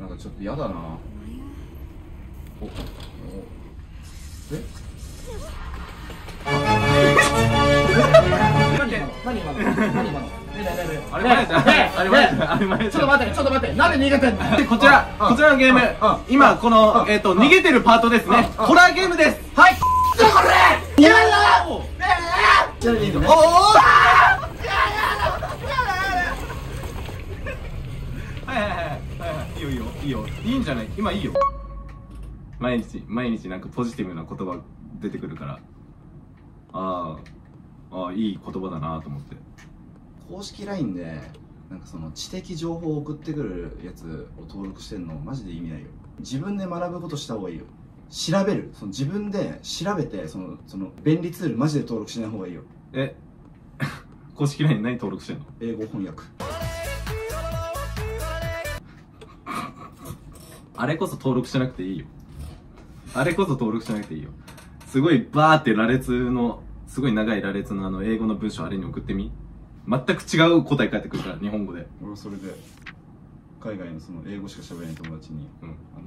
なんかちょっとやだな。おおえちょっと待って、なんで逃げてんの。こちらのゲーム、今この逃げてるパートですね。ホラーゲームです。はい、これやだー。いいよ、いいんじゃない、今いいよ。毎日なんかポジティブな言葉出てくるから、ああいい言葉だなと思って。公式 LINE でなんかその知的情報を送ってくるやつを登録してるのマジで意味ないよ。自分で学ぶことした方がいいよ。調べる、その自分で調べて、その便利ツールマジで登録しない方がいいよ。え公式 LINE 何登録してんの。英語翻訳あれこそ登録しなくていいよ。すごいバーって羅列の、すごい長い羅列のあの英語の文章あれに送ってみ。全く違う答え返ってくるから、日本語で。俺それで、海外のその英語しか喋れない友達に、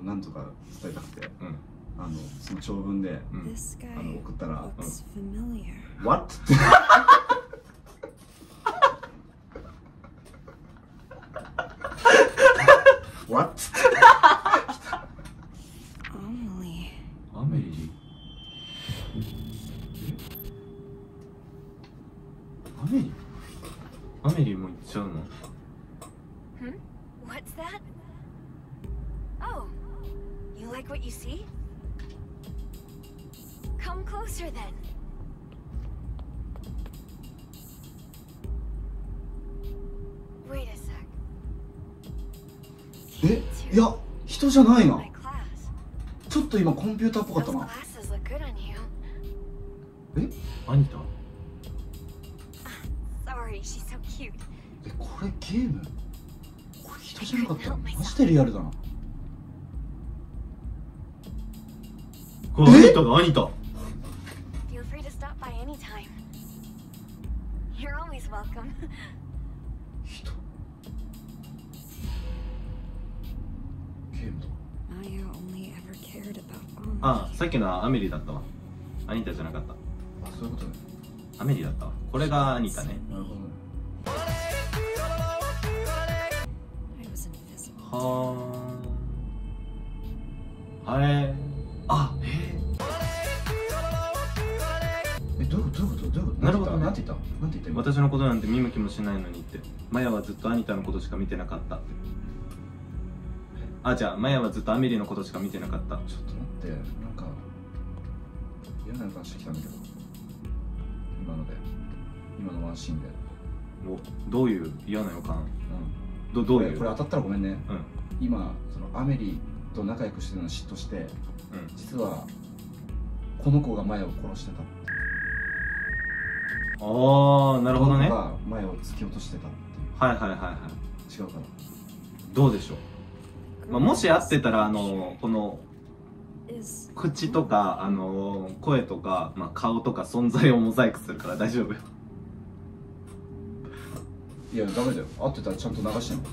なんとか伝えたくて、その長文で、送ったら、What? What? アメリも行っちゃうの？ What's that? Oh, you like what you see? Come closer then. Wait a sec. いや、人じゃないな。ちょっと今コンピューターっぽかったな。アニタ？これゲーム？これ人じゃなかったの？マジでリアルだな。これアニタだ、アニタ。人。ゲームだ。ああ、さっきのはアメリだったわ。アニタじゃなかった。あ、そういうことね。アメリだったわ。これがアニタね。なるほどね。どういうことなるほど。なんて言った？私のことなんて見向きもしないのにって。マヤはずっとアニタのことしか見てなかったって。あ、じゃあマヤはずっとアメリのことしか見てなかった。ちょっと待って、なんか嫌な予感してきたんだけど。今のワンシーンでどういう嫌な予感。どういうこれ当たったらごめんね。今そのアメリと仲良くしてるのを嫉妬して、実はこの子が前を殺してた。ああ、なるほどね。前を突き落としてたっていう。はい。違うかな。どうでしょう。まあ、もし合ってたらこの口とか声とか、顔とか存在をモザイクするから大丈夫。いやダメだよ。合ってたらちゃんと流してんの。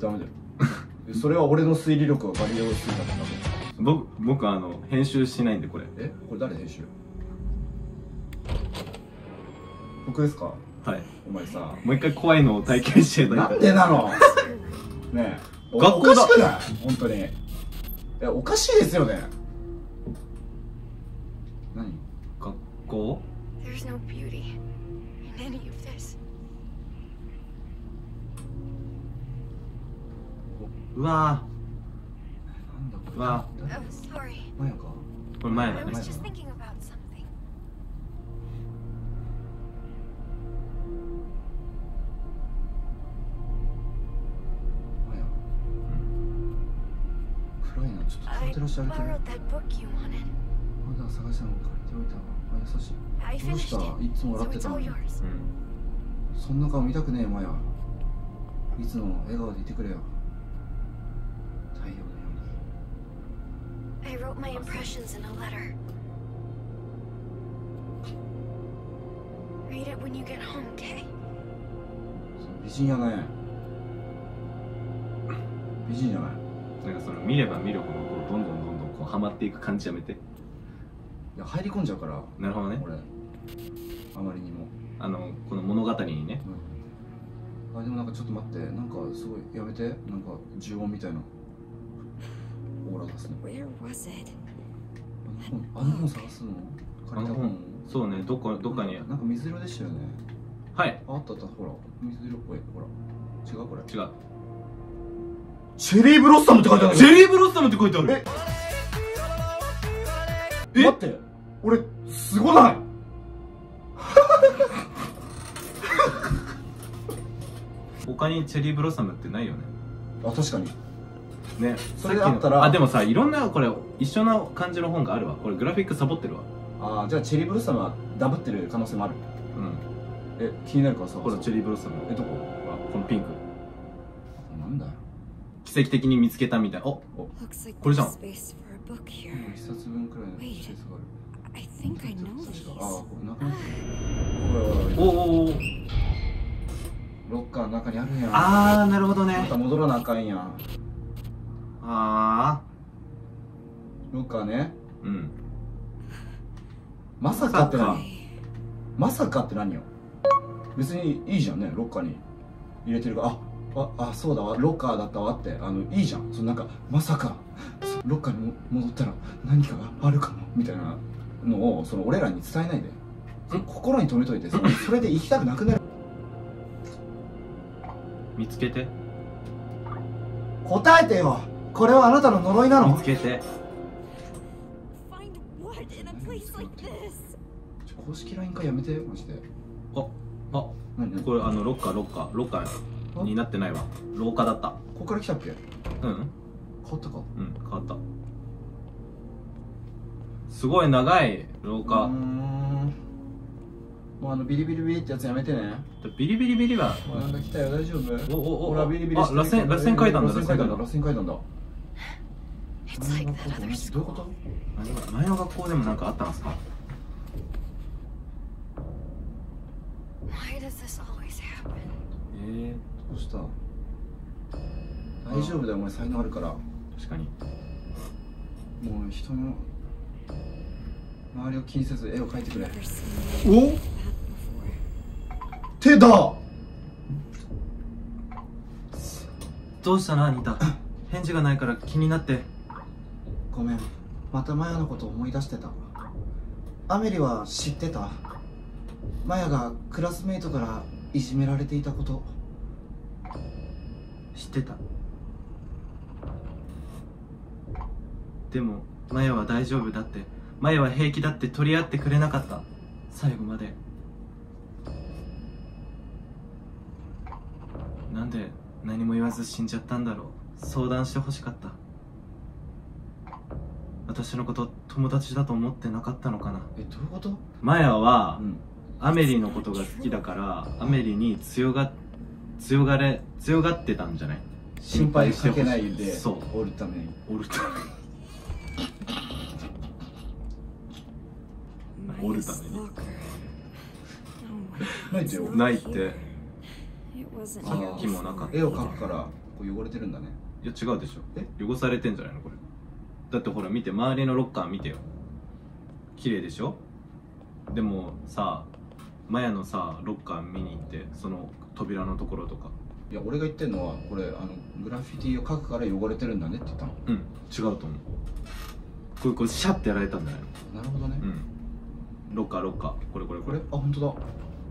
ダメだよ。それは俺の推理力はバリエーションすぎたんだけど。僕編集しないんでこれ。これ誰編集？僕ですか？はい。お前さ、もう一回怖いのを体験してない。なんでなの？ねえ。学校だ。おかしくない？本当に。いやおかしいですよね。何？学校？うわぁ、マヤか。これマヤだね。暗いな、ちょっと照らし歩いてる。まだ探したのか、借りておいたわ。マヤ優しい。どうした？いつも笑ってたのに。そんな顔見たくねえ、マヤ。いつも笑顔でいてくれよ。I wrote my impressions in a letter. Read it when you get home, okay? 美人やね。美人じゃない。なんかその見れば見るほどこうどんどんこうハマっていく感じやめて。いや入り込んじゃうから。なるほどね。俺あまりにもこの物語にね、うん、あでもなんかちょっと待って、なんかすごいやめて、なんか呪音みたいなオーラ出すね。あの本探すの？借りた本？そうね、どっかに。なんか水色でしたよね。はい。あったあった、ほら。水色っぽい。ほら。違うこれ。違う。チェリーブロッサムって書いてある。チェリーブロッサムって書いてある。え？待って。俺、すごない？他にチェリーブロッサムってないよね。あ、確かに。ね、それがあったら、あ、でもさ、いろんなこれ一緒な感じの本があるわ。これグラフィックサボってるわ。ああ、じゃあチェリーブロッサムはダブってる可能性もある。うん。え、気になるからさ、これチェリーブロッサム。え、どこ？あ、このピンクなんだよ。奇跡的に見つけたみたい。お、これじゃん。一冊分くらいのスペースがある。ああ、これ中にある。おお、ロッカーの中にあるんや。ああ、なるほどね。また戻らなあかんやん。ああ、ロッカーね。うん。まさかって何？まさかって何よ。別にいいじゃんね、ロッカーに入れてるから。あ、そうだわ、ロッカーだったわって、いいじゃん。そのなんかまさかロッカーに戻ったら何かがあるかもみたいなのをその俺らに伝えないで、心に留めといて、それで行きたくなくなる。見つけて。答えてよ。これはあなたの呪いなの。見つけて。公式 LINE か、やめてマジで。あ、何これ。ロッカーになってないわ。廊下だった。ここから来たっけ？うん。変わったか。うん、変わった。すごい長い廊下。もうビリビリビリってやつやめてね。ビリビリビリは。なんか来たよ、大丈夫？お、ほらビリビリしてる。螺旋階段だ。螺旋階段だ。どういうこと？前の学校でもなんかあったんですか？どうした？大丈夫だよ、お前才能あるから。確かに。もう人の周りを気にせず絵を描いてくれ。お？手だ。どうしたな、アニタ。返事がないから気になって。ごめん、またマヤのこと思い出してた。アメリは知ってた？マヤがクラスメイトからいじめられていたこと知ってた。でもマヤは大丈夫だって、マヤは平気だって取り合ってくれなかった、最後まで。なんで何も言わず死んじゃったんだろう。相談してほしかった。私のこと友達だと思ってなかったのかな。え、どういうこと？マヤは、うん、アメリのことが好きだからアメリに強がってたんじゃない。心配してほしい。心配かけないで。そう、おるためにないって。さっきもなかった。絵を描くから汚れてるんだね。いや違うでしょ。え、汚されてんじゃないのこれ。だってほら見て、周りのロッカー見てよ。綺麗でしょ。でもさ、マヤのさロッカー見に行って、その扉のところとか。いや俺が言ってるのはこれ、グラフィティを描くから汚れてるんだねって言ったの。うん、違うと思う。これシャッてやられたんじゃないの。なるほどね。うん。ロッカー、これ、あ、本当だ。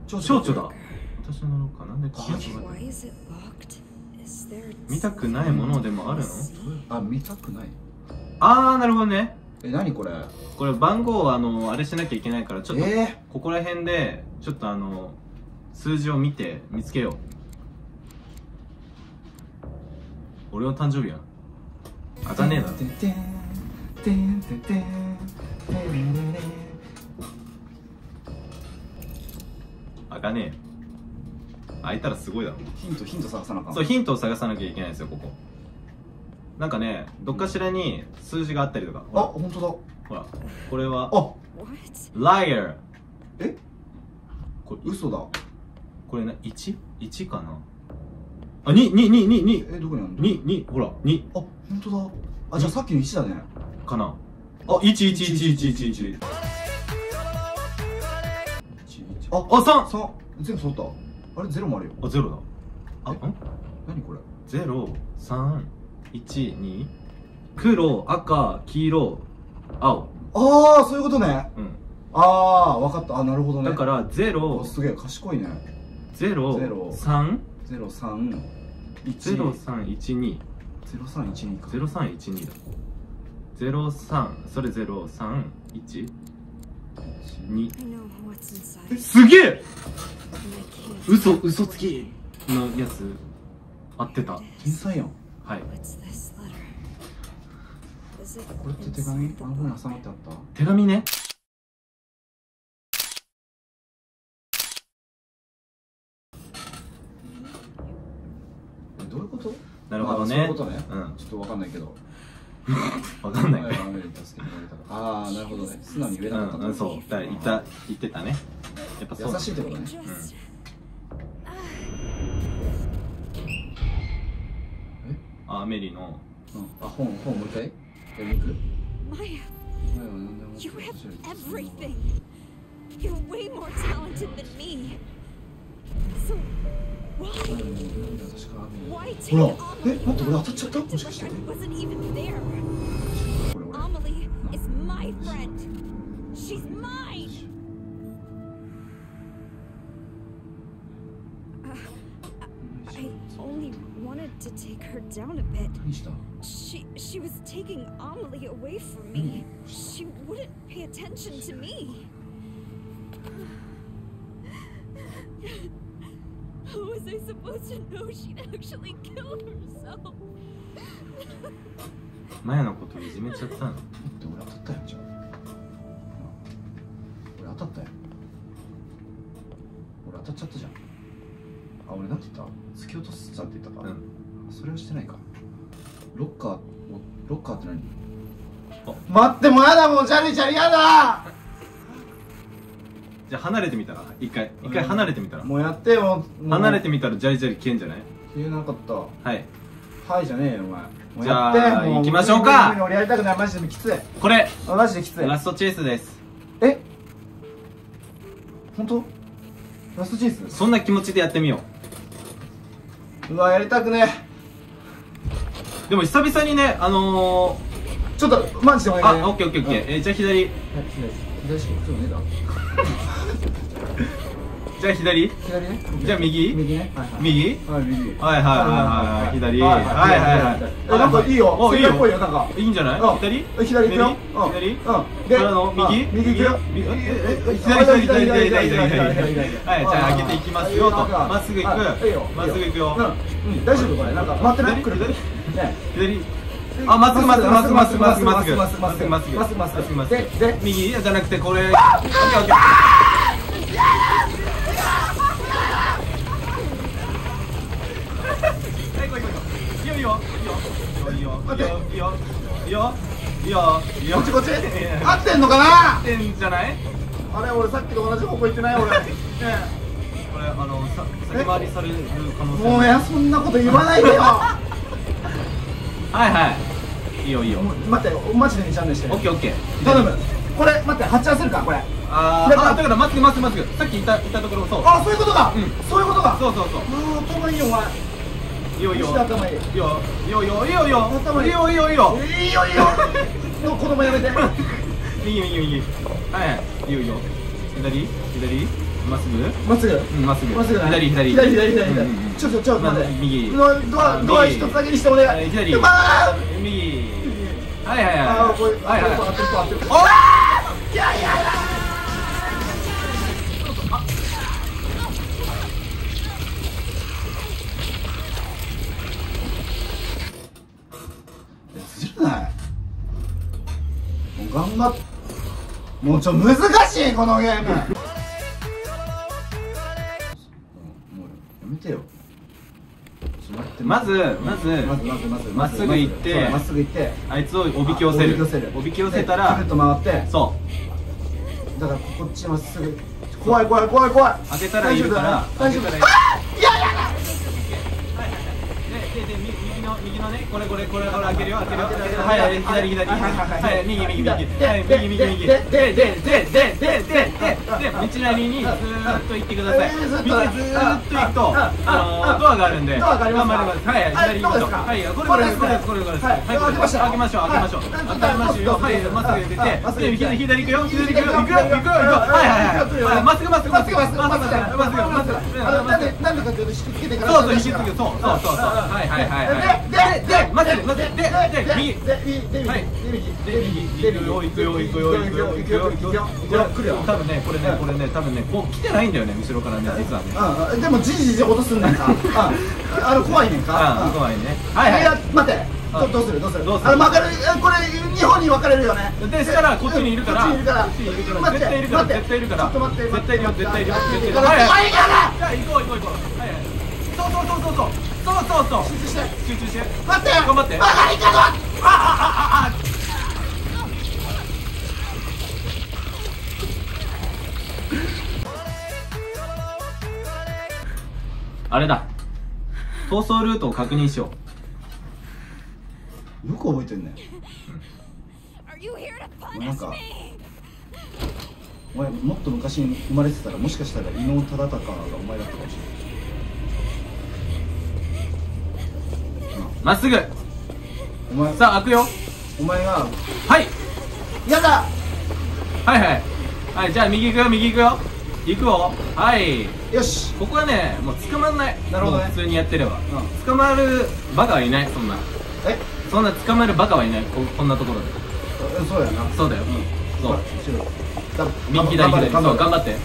蝶々だ。私のロッカー、なんで見たくないものでもあるの？あ、見たくない。ああ、なるほどね。え、何これ？これ番号はあれしなきゃいけないから、ちょっとここら辺でちょっと数字を見て見つけよう。俺の誕生日やん。当たんねえな。開かねえ。開いたらすごいだろ。ヒント探さなきゃ。そう、ヒントを探さなきゃいけないんですよ、ここ。なんかね、どっかしらに数字があったりとか。あ、ほんとだ。ほら、これは。あ、ライアー。え、これ嘘だ。これね、1？ 1かな。あ、2、え、どこにあるの？2、ほら、2。あ、ほんとだ。あ、じゃあさっきの1だね。かな。あ、1、1、1、1、1、1。あ、3。3。全部揃った。あれ、0もあるよ。あ、0だ。あ、ん？何これ？0、3、1、2。黒、赤、黄色、青。ああ、そういうことね。うん。ああ、わかった。あ、なるほどね。だから、0。すげえ、賢いね。0、3、0312。0312だ。03、それ0、3、1。2。すげえ。嘘つきのやつ合ってた。天才やん。はい。これって手紙？あの本に挟まってあった。手紙ね。どういうこと？なるほどね。そういうことね。ちょっとわかんないけど。わかんない。ああ、なるほどね。素直に言えなかった。そう。だ、言ってたね。やっぱ優しいってことね。え？あ、メリーの。あ、本もう一回。読みくる。ほら、え、待って、俺当たっちゃった？もしかして。To take her down a bit. She was taking Amelie away from me. She wouldn't pay attention to me. How was I supposed to know she'd actually killed herself? マヤのこといじめちゃったの？俺当たったよ、じゃあ。俺当たったよ。俺当たっちゃったじゃん。あ、俺なんて言った？突き落とすなんて言ったか。それはしてないか。ロッカーって何？待って、もうやだ、もうジャリジャリやだ。じゃあ離れてみたら、一回離れてみたら、もうやってよ。離れてみたらジャリジャリ消えんじゃない？消えなかった。はいはいじゃねえよお前。じゃあ行きましょうか。俺やりたくない、マジできつい。これマジできつい。ラストチェイスです。え、本当？ラストチェイス？そんな気持ちでやってみよう。うわ、やりたくねえ。でも久々にね、ちょっとマジでお願いね。あ、オッケー。じゃあ左。左しか行くよね。じゃあ左。左ね。じゃあ右。右ね。右。はい右。はい左。はい。なんかいいよ。お、いいよ。なんかいいんじゃない？左？左行くよ。左？うん。で、右？右行くよ。左。はい、じゃあ開けていきますよと。まっすぐ行く。うん。大丈夫これ。なんか待ってない？来る？左。あ、まっすぐ。で、右じゃなくてこれ。いいよ。こっちこっち。合ってんのかな？合ってんじゃない？あれ、俺さっきと同じ方向行ってない俺。これ先回りされる可能性。もうや、そんなこと言わないでよ。はいはい。いいよいいよ。待って、マジで2チャンネルして。オッケー。頼む。これ待って、発射するかこれ。だからまっすぐ。さっきいたところそう。あ、そういうことか。そう。ああ、頭いいよお前。いいよ。子供やめて。右。はい。いいよ。左。まっすぐ。左。ちょっと待って。右。ドア一つだけにしてお願い。左。右。はい。やだ。頑張っ、もうちょっと難しいこのゲーム。もうやめてよ。まずまっすぐ行ってあいつをおびき寄せたらぐっと回って、そうだからこっちまっすぐ。怖い。当てたらいるから。大丈夫。あっ、いやだ。右のね、これ開けるよ、はい、左、左、はい、右、で、道なりにずーっと行ってください。右ずーっと行くと、ドアがあるんで、頑張ります。はい、左行くと、はい、これです。開けましょう。はい、まっすぐ出て、左行くよ、行くよ、はい、まっすぐ。なんでかっていうと、引きつけてから。そうそう。はい、多分ねこう来てないんだよね、後ろからね、実はね。でもじ落とすんねんか、怖いねんか、怖いね。はいはい、待って、どうするこれ2本に分かれるよね。ですからこっちにいるから、絶対いるから、絶対いるよ。はいはい、行こう。そう、集中して。待って、頑張って。あれだ。逃走ルートを確認しよう。よく覚えてんね。なんか、お前もっと昔に生まれてたら、もしかしたら伊能忠敬がお前だったかもしれない。まっすぐ。お前さあ、開くよ。お前が。はい。やだ。はい、じゃあ、右行くよ。行くよ。はい。よし。ここはね、もう捕まんない。なるほどね。普通にやってれば。捕まるバカはいない、そんな。え？そんな捕まるバカはいない、こんなところで。そうやな。そうだよ。そう。右だ、左だ。そう、頑張って。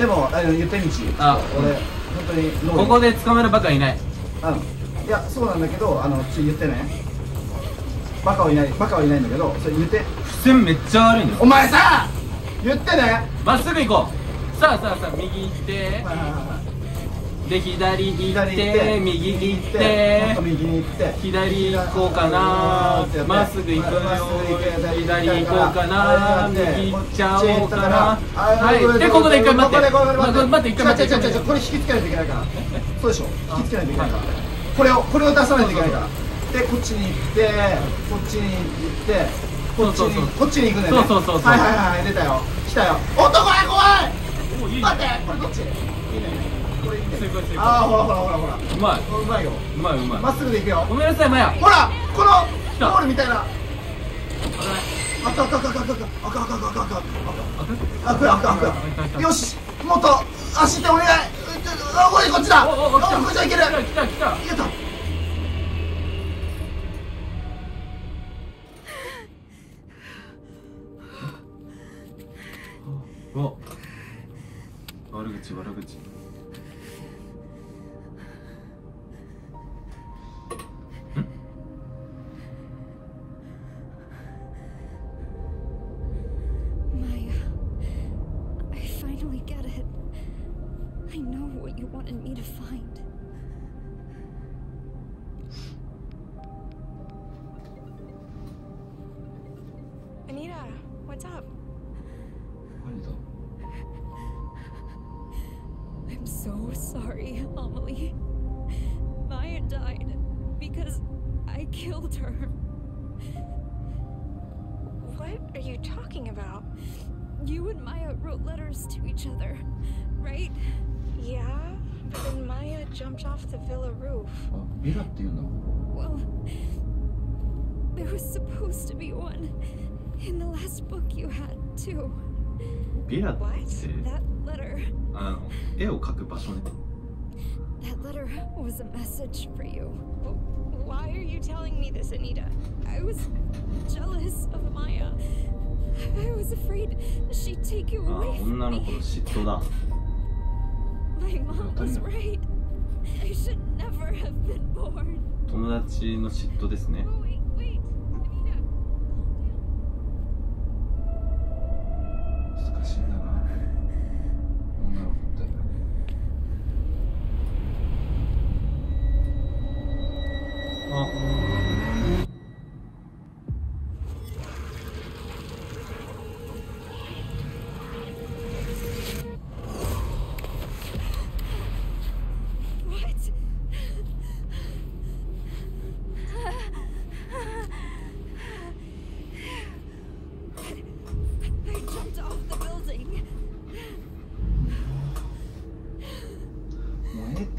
でも、言ってみち。俺、本当に。ここで捕まるバカはいない。いや、そうなんだけど、言ってね、バカはいないんだけど、それ言って。付箋めっちゃ悪いんだよ。お前さ、言ってね。まっすぐ行こう。さあ、右行って。で、左行って、右行って。左行こうかな。まっすぐ行くよ。左行こうかな。右行っちゃおうかな。はい。で、ここで一回待って。これ引きつけないといけないから。そうでしょ。引きつけないといけないから。これを出さないといけないから。で、こっちに行って、こっちに行くね。そう。はい、出たよ。来たよ。男や怖い。待って、これどっち？いいね。これいいね。ほら。うまいよ。うまい。まっすぐで行くよ。ごめんなさい、マヤ。ほら、このゴールみたいな。赤。よし、もっと足でお願い。こっちだ。こっちはいける。来た。いけた。お、悪口。ビラって絵を描く場所ね。女の子の嫉妬だ。友達の嫉妬ですね。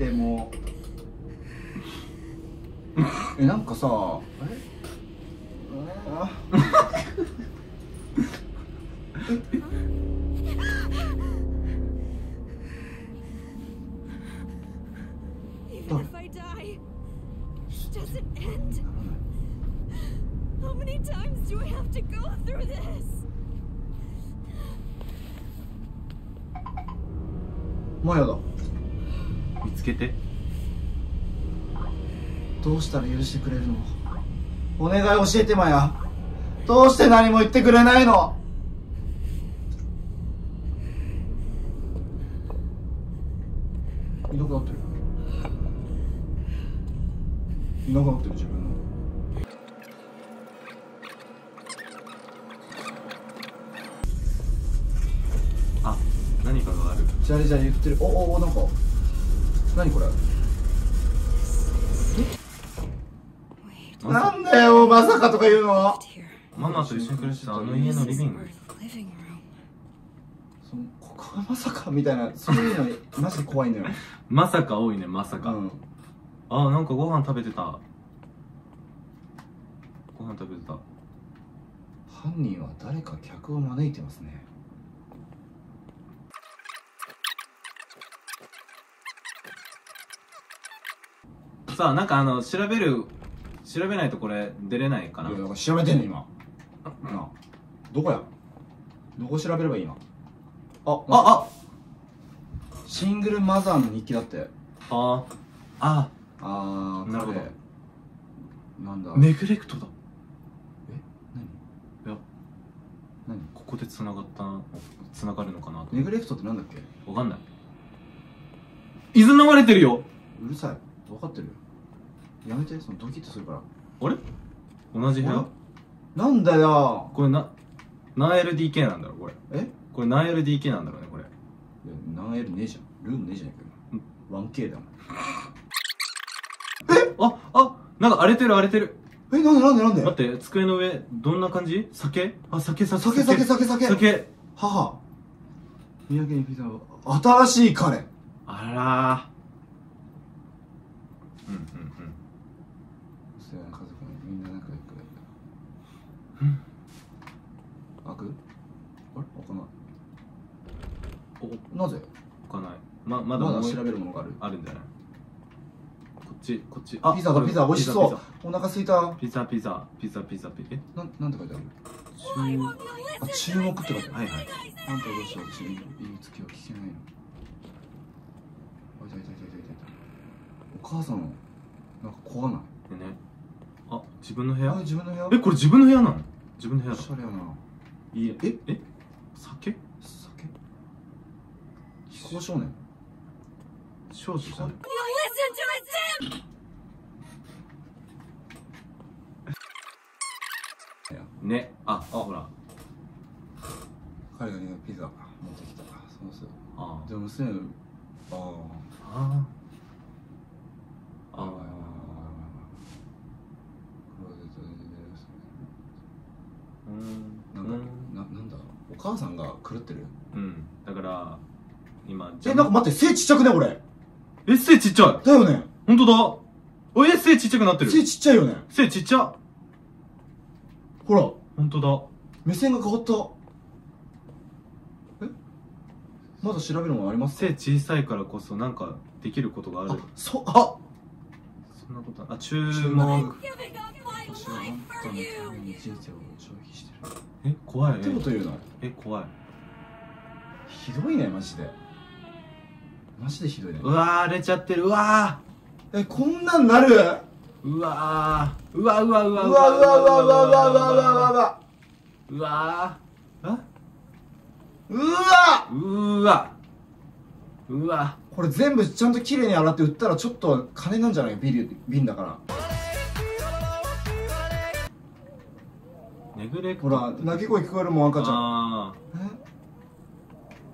でもなんかさもうやだ。見つけて。どうしたら許してくれるの？お願い教えてマヤ。どうして何も言ってくれないの？いなくなってる。いなくなってる自分の。あ、何かがある。ジャリジャリ言ってる。お、なんか。何これ？なんだよ、まさかとか言うの。ママと一緒に暮らしてたあの家のリビング。ここがまさかみたいな、そういうのにまさか怖いんだよ。まさか多いね、まさか。うん、あ、なんかご飯食べてた。ご飯食べてた。犯人は誰か客を招いてますね。さあ、なんか調べないとこれ出れないかな。いや、だから調べてんの今。な、どこや。どこ調べればいいの。シングルマザーの日記だって。なるほど。なんだ。ネグレクトだ。え、何。いや、何、ここで繋がるのかな。ネグレクトってなんだっけ。わかんない。水飲まれてるよ。うるさい。わかってるよ。やめて、そのドキッとするから。あれ、同じ部屋なんだよこれ。何 LDK なんだろうこれ。え、これ何 LDK なんだろうねこれ。何 L ねえじゃん。ルームねえじゃん。 1K だもん。え、なんか荒れてる。え、なんで待って、机の上どんな感じ。酒。あ、酒。母土産にピザは新しい彼。あらー、うんうんうん、家族みんな仲良く。開く？あれ？開かない。お、なぜ？開かない。まだ調べるものがあるんじゃない？こっち。あ、ピザ美味しそう。お腹すいた。ピザ。え？なんて書いてある？注目って書いてある。はいはい。あんたどうして私の言いつけを聞けないの？お母さんなんか怖ない？でね、あ、自分の部屋。え、これ自分の部屋なの？自分の部屋だ。おしゃれやな。いい。え、酒。非行少年。少女さん。ね、ほら。彼がね、ピザ持ってきた。そうそう。ああ。でも娘。ああ。なんだお母さんが狂ってる。うん、だから今。なんか待って、背ちっちゃくねこれ。背ちっちゃいだよね。ほんとだ。背ちっちゃくなってる。背ちっちゃいよね。背ちっちゃ。ほら、ほんとだ。目線が変わった。え、まだ調べるものあります。背小さいからこそなんかできることがある。そんなことあ、注目。私はあんたのために人生を消費してる。え、怖いね。ってこと言うな。え、怖い。ひどいね、マジで。マジでひどいね。うわー、荒れちゃってる。うわー。え、こんなんなる。うわー。うわー。これ全部ちゃんと綺麗に洗って売ったらちょっと金なんじゃない？瓶だから。ほら、泣き声聞こえるもん、赤ちゃん。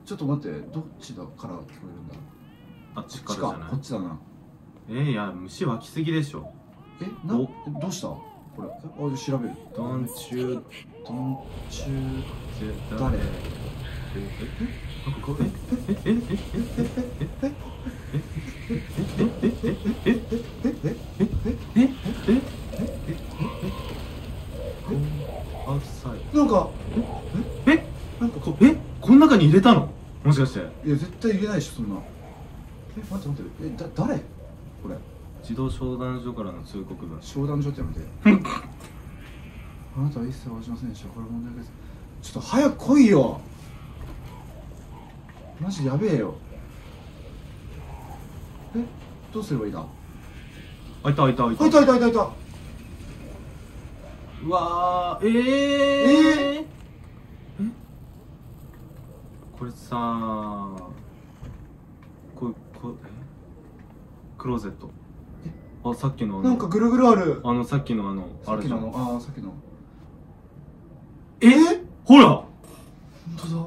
ちょっと待って、どっちだから聞こえるんだ。あっちからじゃない？こっちだな。いや、虫湧きすぎでしょ。え、どうしたこれ。あ、調べる。団中誰。この中に入れたの？もしかして。いや絶対入れないしそんな。待って待って。誰？これ。児童相談所からの通告文。相談所ってやめて。あなたは一切応じませんでした。これ問題です。ちょっと早く来いよ。マジやべえよ。え、どうすればいいだ？あ、いたいたいたいたいたいたいた。うわー、え、これさー、クローゼット。あ、さっきのなんかぐるぐるある。さっきのあれじゃん。さっきの。ほら。本当だ。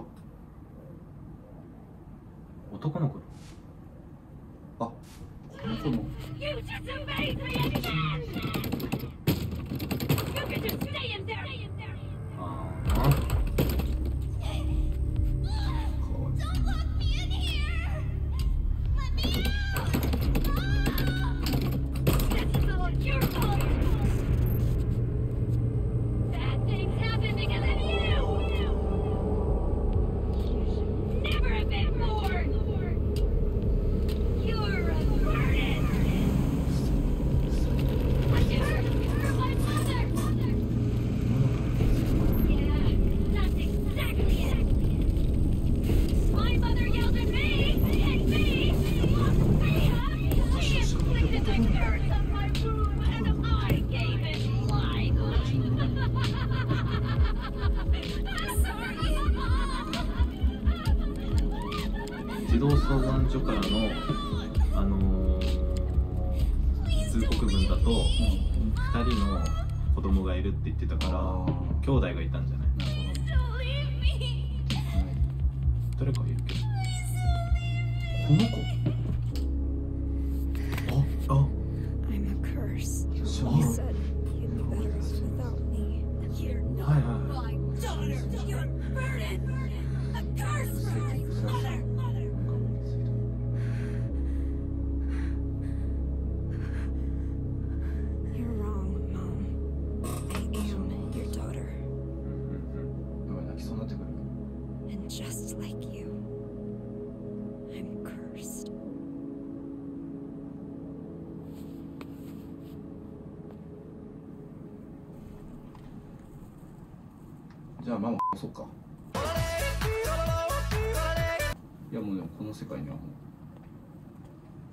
男の子。あ、この子も。児童相談所からの、通告文だと、2人の子供がいるって言ってたから兄弟がいたんじゃない？誰かいるけどこの子じゃあママそっか。いやもうでもこの世界にはも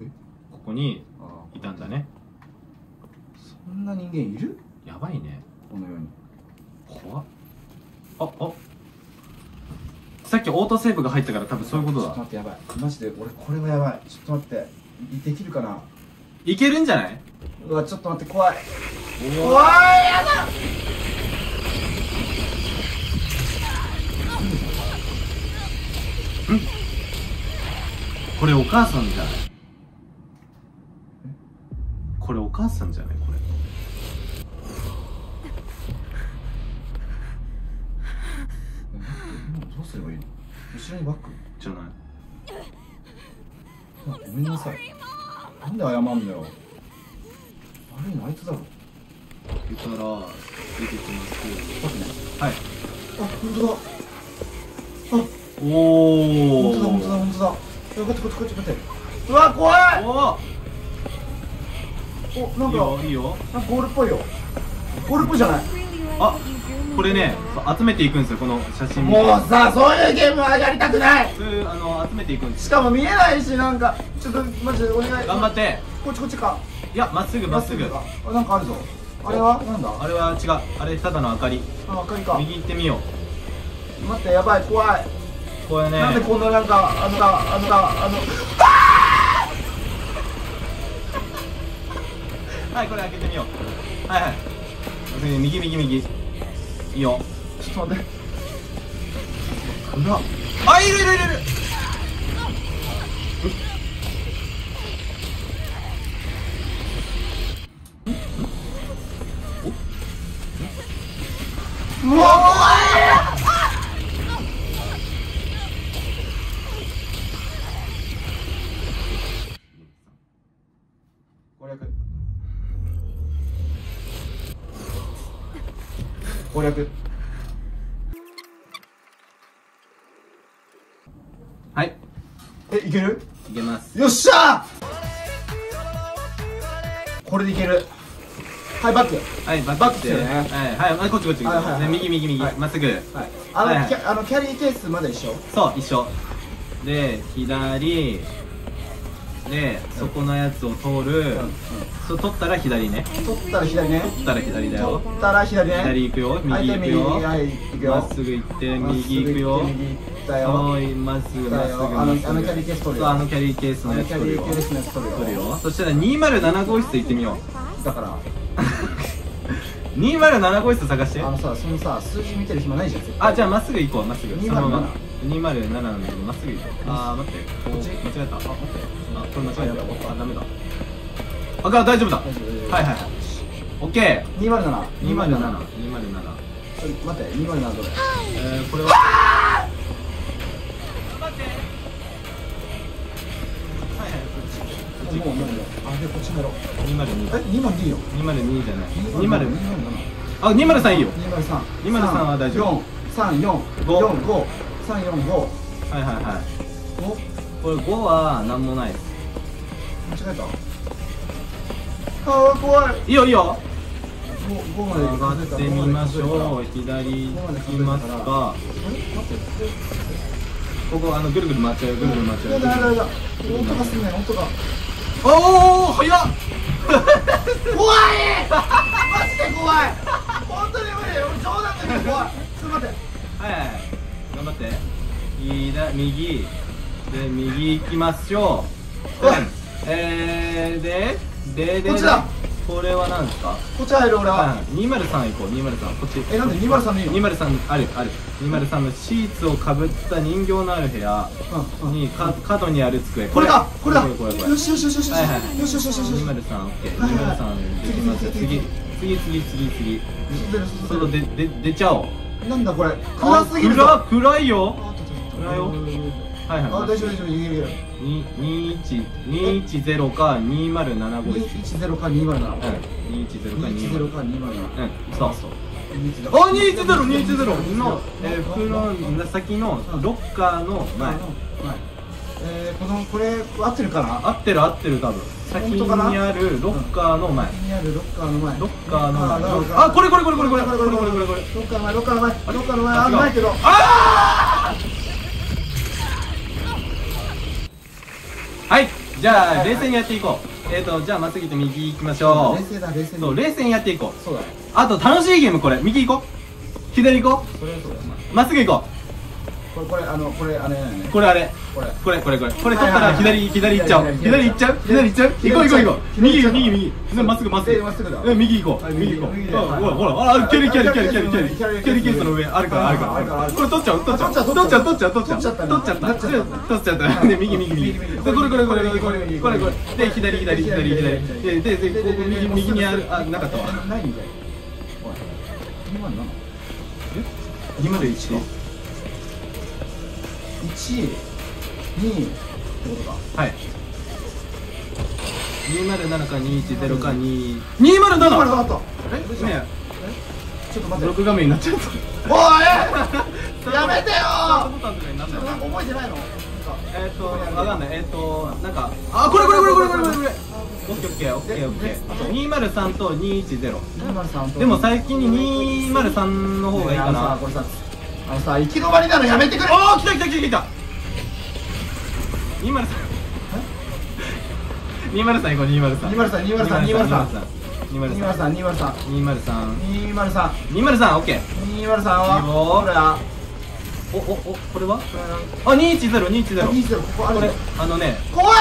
うここにいたんだね。そんな人間いる？やばいねこの世に。怖っ。あさっきオートセーブが入ったから多分そういうことだ。ちょっと待ってやばいマジで俺これはやばい。ちょっと待ってできるかな？いけるんじゃない？うわちょっと待って怖い怖いやだ。んこれお母さんじゃない？これお母さんじゃないこれ。どうすればいいの？後ろにバックじゃない？ごめんなさい。なんで謝んだよ。悪いのあいつだろ。言ったら出てきます。はい。あ、本当だ。あ。おお本当だ本当だ本当だ。こっちうわ怖い。おなんかいいよ。なんかゴールっぽいよ。ゴールっぽいじゃない。あこれね集めていくんですよこの写真。もうさそういうゲームはやりたくない。集めていくんです。しかも見えないしなんかちょっとマジでお願い。頑張って。こっちか。いやまっすぐまっすぐ。なんかあるぞ。あれはなんだ。あれは違う。あれただの明かり。あ明かりか。右行ってみよう。待ってやばい怖い。これね、なんでこんななんかはいこれ開けてみよう。はいはい右いいよ。ちょっと待ってあいるうわ怖い。攻略。はい。いける？いけます。よっしゃー！これでいける。はい、バック。はい、バックしてね。はい、はい、こっちこっち。右、右、右。まっすぐ。キャリーケースまで一緒？そう、一緒。で、左。で、そこのやつを通る。そう、取ったら左ね。取ったら左ね。取ったら左だよ。取ったら左ね。左行くよ。右行くよ。まっすぐ行って、右行くよ。そう、まっすぐ、まっすぐ。あのキャリーケース取るよ。あのキャリーケースのやつ取るよ。そしたら207号室行ってみよう。だから。207号室探して。あのさ、そのさ、数字見てる暇ないじゃん。あ、じゃあまっすぐ行こう。まっすぐ。207なんだけど、まっすぐ行こう。あー、待って。こっち間違えた。あ、待って。あ、これ間違えた。あ、ダメだ。あ、大丈夫だ。はいはいはい。オッケー。207。207。待って、207どれ？これは。待って。はいはい。もう。あ、でこっちやろ。202。え、202よ。202じゃない。207。あ、203いいよ。203。203は大丈夫。345。はいはいはい。5。これ5は何もないです。間違えた。ああ怖い。いいよいいよ。5まで上がってみましょう。左行きますか。ここぐるぐる回っちゃう。ぐるぐる回っちゃう。やだやだやだ。音がすんね。音が。おお早っ。怖い。マジで怖い。本当に無理。俺冗談だけど怖い。ちょっと待って。はいはい、頑張って。右で、右行きましょう。で、こっちだ。これは何ですか？こっち入る。俺は203行こう。203こっち。なんで203でいいの？203あるある。203のシーツをかぶった人形のある部屋に角にある机。これだこれだ。よしよしよしよしよしよしよしよしよし。203オッケー。203できます。次。それで出ちゃおう。なんだこれ。暗すぎる。暗いよ。暗いよ。はいはい。あ、大丈夫大丈夫。210か207号室。210か207。210か207。そうそう。あ、210の袋の先のロッカーの前。これ合ってるかな？合ってる多分。先にあるロッカーの前。あ、これ。ロッカーの前。あ、ないけど。ああ。はい、じゃあ冷静にやっていこう。じゃあまっすぐと右行きましょう。冷静だ。そう、冷静にやっていこう。そうだね。あと楽しいゲームこれ。右行こう。左行こう。それはそうだね。まっすぐ行こう。これあれだよね。これ取ったら左行っちゃおう。左行っちゃう。行こう。右。まっすぐ。右行こう。ほら。あ、キャリーケースの上あるから。これ取っちゃった。で右。これ。で左。で右にある。あ、なかったわ。ないんだよ。201。1、2ってことか。はい。207か210か2。207。あった。え？ねえ。ちょっと待って。録画面になっちゃった。おい。やめてよ。なんか覚えてないの？わかんない。なんか。あ、これ。オッケー。203と210。203。でも最近に203の方がいいかな。これさ。あのさ、行き止まりなのやめてくれ。おー、来た。203行こう。203オッケー。203はこれはあ、210。これあのね、怖い。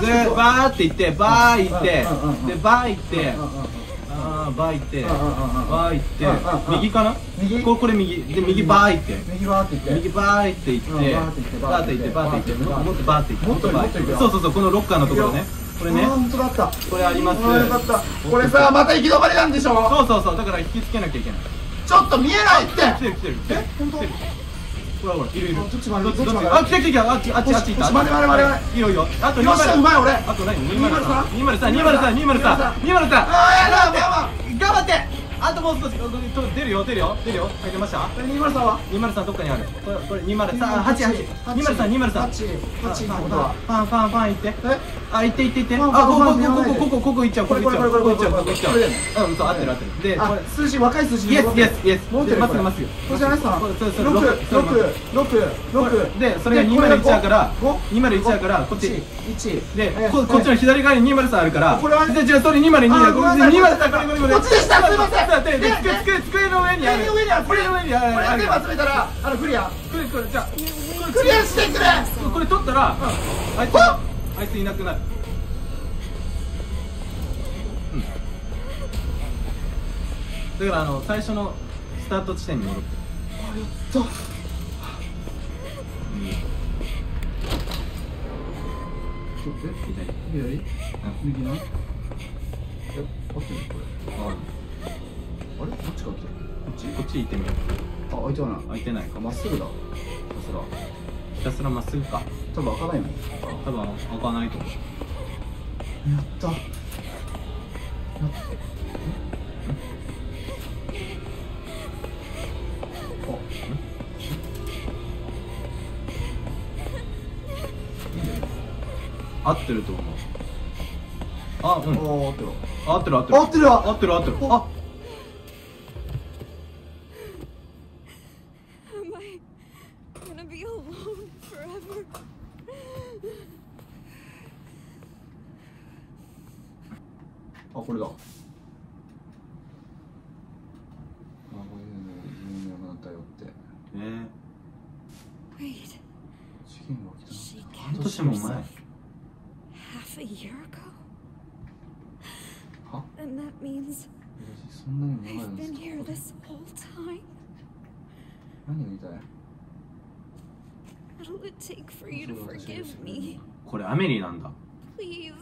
でバーって行ってバー行って右かな。これ右で右バーって行ってもっとバーって行ってそうこのロッカーのところね。これね本当だった。これあります。これさ、また行き止まりなんでしょ。そうだから引きつけなきゃいけない。ちょっと見えないって。来てる。え、本当？ほらいる。どっちまであ、来た。あっち行った。待て。いいよ。あと203。うまい俺。あと何？203。203。ああやだ。頑張って。あともう少し出るよ。書けました。これ203は203どっかにある。これ20388。パンいって、あ、いってここいっちゃう。ここいっちゃう。うん、そう、合ってる。で、これ数字、若い数字でイエス。持ってますよ、これじゃないですか。6で、それが201だからこっち1で、こっちの左側に203あるから、これは違う、それ202だ。こっちでした。すいません。で、机の上にある。これ全部集めたらクリア。じゃあクリアしてくれ。これ取ったらあいついなくなる。だから最初のスタート地点に戻って。あ、やった。右な。合ってるこれ。あれ？どっちか来てる。こっち行ってみよう。あ、開いてないか。まっすぐだ。ひたすらまっすぐか。多分開かないの。多分開かないと思う。やった。やった。合ってると思う。あ、うん。合ってる。あ。あ、これだ。あ、これでも意味なくなったよって。ね。事件が起きたの。半年も前。A year ago? And that means I've been here this whole time. What'll it take for you to forgive me? これアメリーなんだ。 Please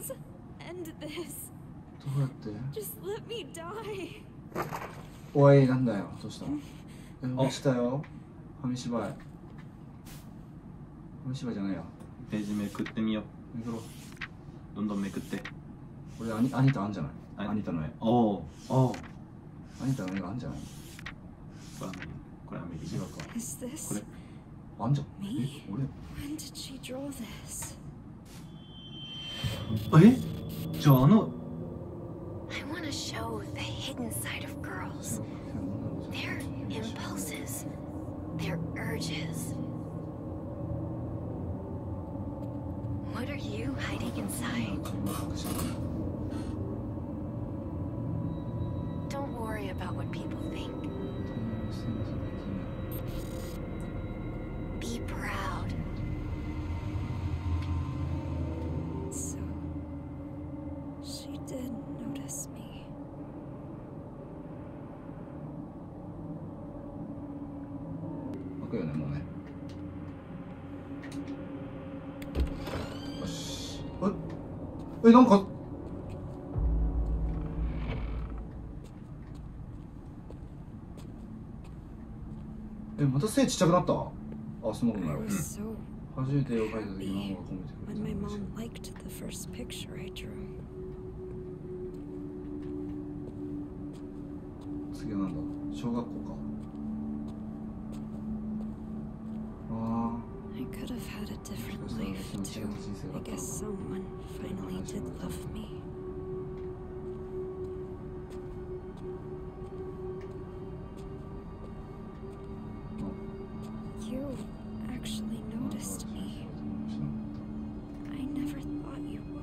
end this. どうやって Just let me die. おい、なんだよ、どうしたの。落ちたよ、紙芝居じゃないよ。ページめくってみよう。めくろう、どんどんめくって。これアニタあんじゃない。アニタの絵。おお、アニタの絵があんじゃない。これアメリカか。これあんじゃん。俺じゃあWhat are you hiding inside? Don't worry about what people think. Be proud. So, she did notice me. Okay, now what?え、なんかまた背ちっちゃくなった。あ、そんなことないわ。初めて絵を描いた時ママが褒めてくれた。次はなんだ、小学校か。ああ、could have had a different life too. I guess someone finally did love me. You actually noticed me. I never thought you would.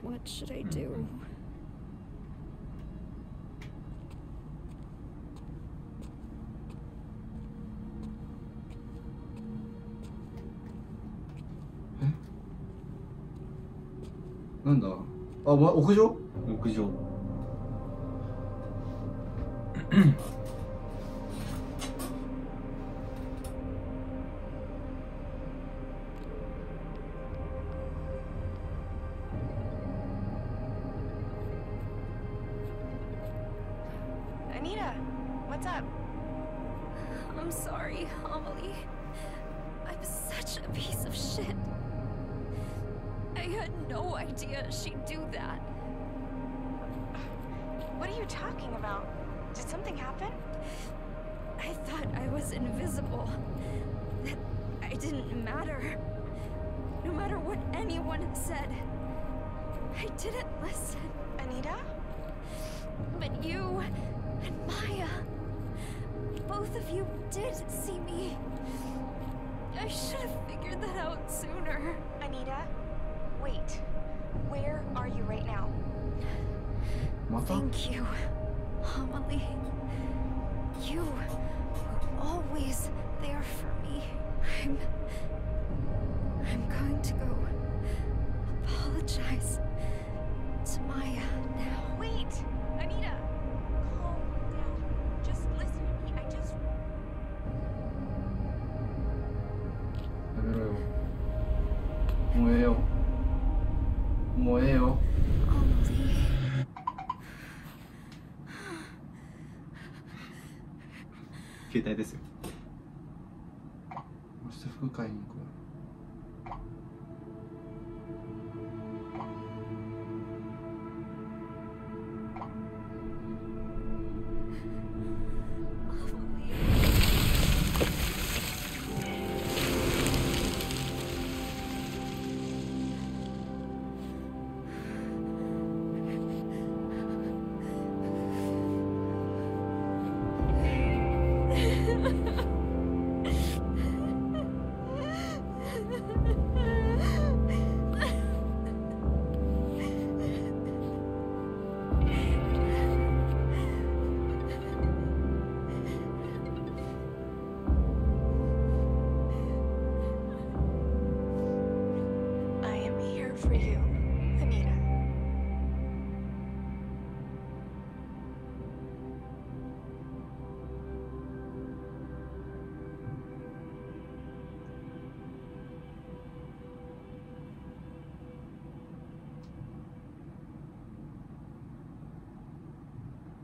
What should I do? What? What's that? Oh, the basement? Basement. あ I'm sorry, Amelie. I'm such a piece of shit. I had no idea she'd do that. What are you talking about? Did something happen? I thought I was invisible. That I didn't matter. No matter what anyone said. I didn't listen. Anita? But you and Maya, both of you did see me. I should have figured that out sooner. Anita, wait. Where are you right now? Thank you, Amelie. You were always there for me. I'm going to go apologize to Maya now. Wait, Anita. Calm down. Just listen to me. I just. Morreu.携帯ですよ。明日服買いに行こう。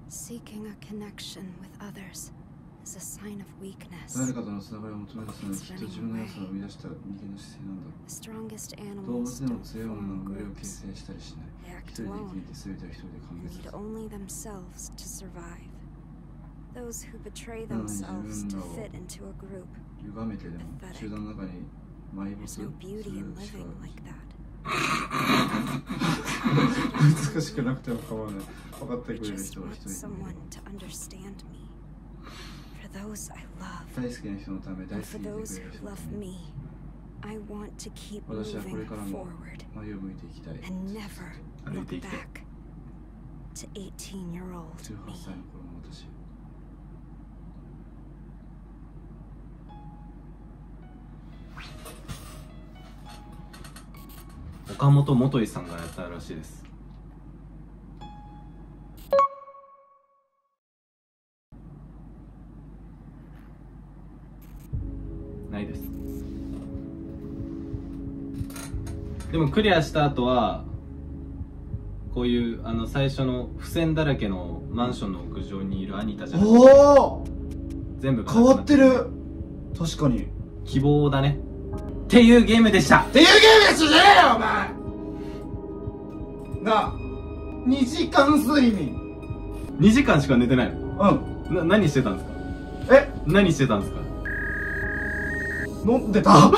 Seeking a connection with others is a sign of weakness. The strongest animals don't form groups. They act alone. They need only themselves to survive. Those who betray themselves to fit into a group. Pathetic. There's no beauty in living like that. 難しくなくても構わない。分かってくれる人は一人いる。大好きな人のため、大好きでいてくれる人のため。私はこれからも前を向いていきたい。歩いていきたい。18歳の頃の私。岡本元井さんがやったらしいです。ないです。でもクリアした後はこういう最初の付箋だらけのマンションの屋上にいるアニタじゃなくて、全部変わってる。確かに希望だね。っていうゲームでしたっていうゲームでしたじゃねえよお前なあ、2時間睡眠。2時間しか寝てないの？うん。何してたんですか？え、何してたんですか？飲んでた